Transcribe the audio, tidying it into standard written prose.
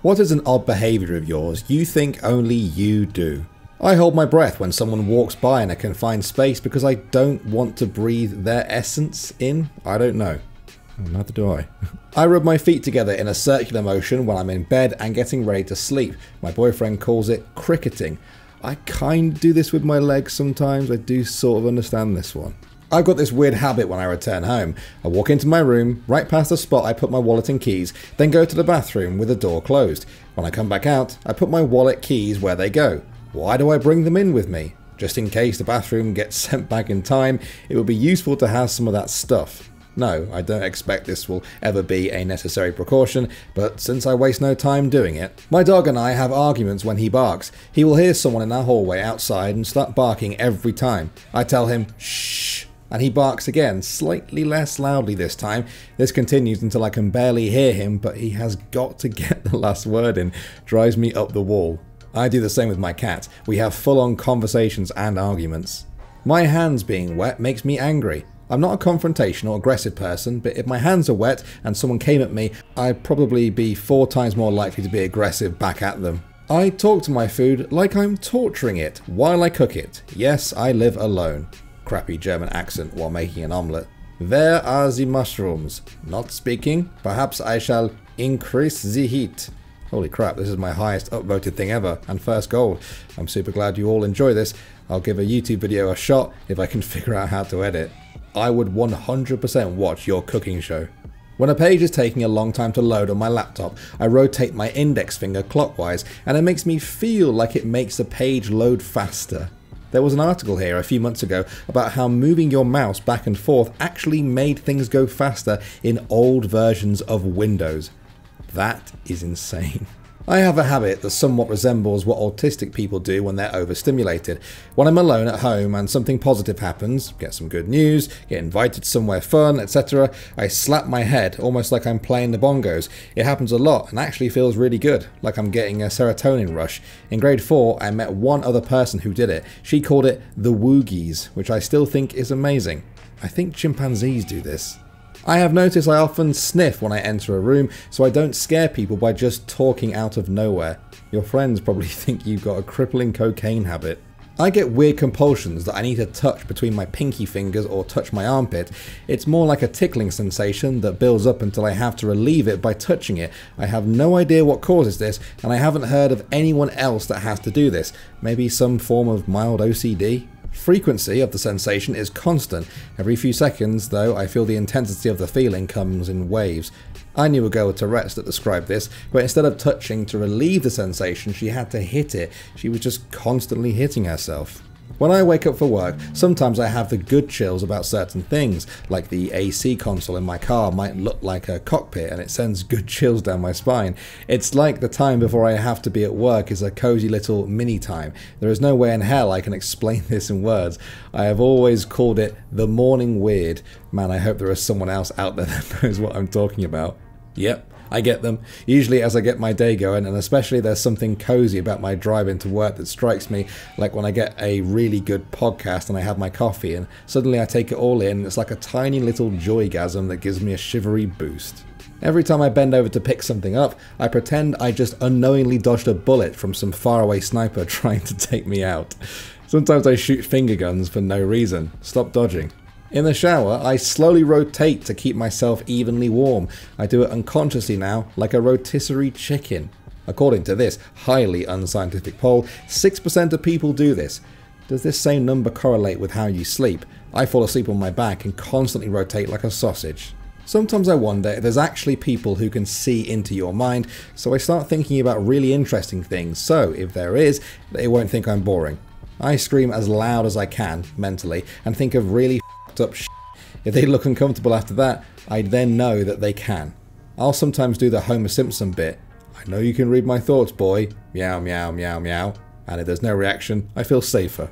What is an odd behavior of yours you think only you do? I hold my breath when someone walks by in a confined space because I don't want to breathe their essence in. I don't know. Neither do I. I rub my feet together in a circular motion when I'm in bed and getting ready to sleep. My boyfriend calls it cricketing. I kind of do this with my legs sometimes. I do sort of understand this one. I've got this weird habit when I return home. I walk into my room, right past the spot I put my wallet and keys, then go to the bathroom with the door closed. When I come back out, I put my wallet keys where they go. Why do I bring them in with me? Just in case the bathroom gets sent back in time, it would be useful to have some of that stuff. No, I don't expect this will ever be a necessary precaution, but since I waste no time doing it. My dog and I have arguments when he barks. He will hear someone in our hallway outside and start barking every time. I tell him, shh. And he barks again, slightly less loudly this time. This continues until I can barely hear him, but he has got to get the last word in. Drives me up the wall. I do the same with my cat. We have full-on conversations and arguments. My hands being wet makes me angry. I'm not a confrontational, aggressive person, but if my hands are wet and someone came at me, I'd probably be 4 times more likely to be aggressive back at them. I talk to my food like I'm torturing it while I cook it. Yes, I live alone. Crappy German accent while making an omelette. Where are the mushrooms? Not speaking. Perhaps I shall increase the heat. Holy crap, this is my highest upvoted thing ever, and first goal. I'm super glad you all enjoy this. I'll give a YouTube video a shot if I can figure out how to edit. I would 100% watch your cooking show. When a page is taking a long time to load on my laptop, I rotate my index finger clockwise, and it makes me feel like it makes the page load faster. There was an article here a few months ago about how moving your mouse back and forth actually made things go faster in old versions of Windows. That is insane. I have a habit that somewhat resembles what autistic people do when they're overstimulated. When I'm alone at home and something positive happens, get some good news, get invited somewhere fun, etc., I slap my head almost like I'm playing the bongos. It happens a lot and actually feels really good, like I'm getting a serotonin rush. In grade 4, I met one other person who did it. She called it the woogies, which I still think is amazing. I think chimpanzees do this. I have noticed I often sniff when I enter a room, so I don't scare people by just talking out of nowhere. Your friends probably think you've got a crippling cocaine habit. I get weird compulsions that I need to touch between my pinky fingers or touch my armpit. It's more like a tickling sensation that builds up until I have to relieve it by touching it. I have no idea what causes this, and I haven't heard of anyone else that has to do this. Maybe some form of mild OCD? Frequency of the sensation is constant. Every few seconds, though, I feel the intensity of the feeling comes in waves. I knew a girl with Tourette's that described this, but instead of touching to relieve the sensation, she had to hit it. She was just constantly hitting herself. When I wake up for work, sometimes I have the good chills about certain things, like the AC console in my car might look like a cockpit and it sends good chills down my spine. It's like the time before I have to be at work is a cozy little mini time. There is no way in hell I can explain this in words. I have always called it the morning weird. Man, I hope there is someone else out there that knows what I'm talking about. Yep. I get them, usually as I get my day going, and especially there's something cozy about my drive into work that strikes me, like when I get a really good podcast and I have my coffee and suddenly I take it all in and it's like a tiny little joygasm that gives me a shivery boost. Every time I bend over to pick something up, I pretend I just unknowingly dodged a bullet from some faraway sniper trying to take me out. Sometimes I shoot finger guns for no reason. Stop dodging. In the shower, I slowly rotate to keep myself evenly warm. I do it unconsciously now, like a rotisserie chicken. According to this highly unscientific poll, 6% of people do this. Does this same number correlate with how you sleep? I fall asleep on my back and constantly rotate like a sausage. Sometimes I wonder if there's actually people who can see into your mind, so I start thinking about really interesting things, so if there is, they won't think I'm boring. I scream as loud as I can, mentally, and think of really up shit. If they look uncomfortable after that, I then know that they can. I'll sometimes do the Homer Simpson bit. I know you can read my thoughts, boy. Meow, meow, meow, meow. And if there's no reaction, I feel safer.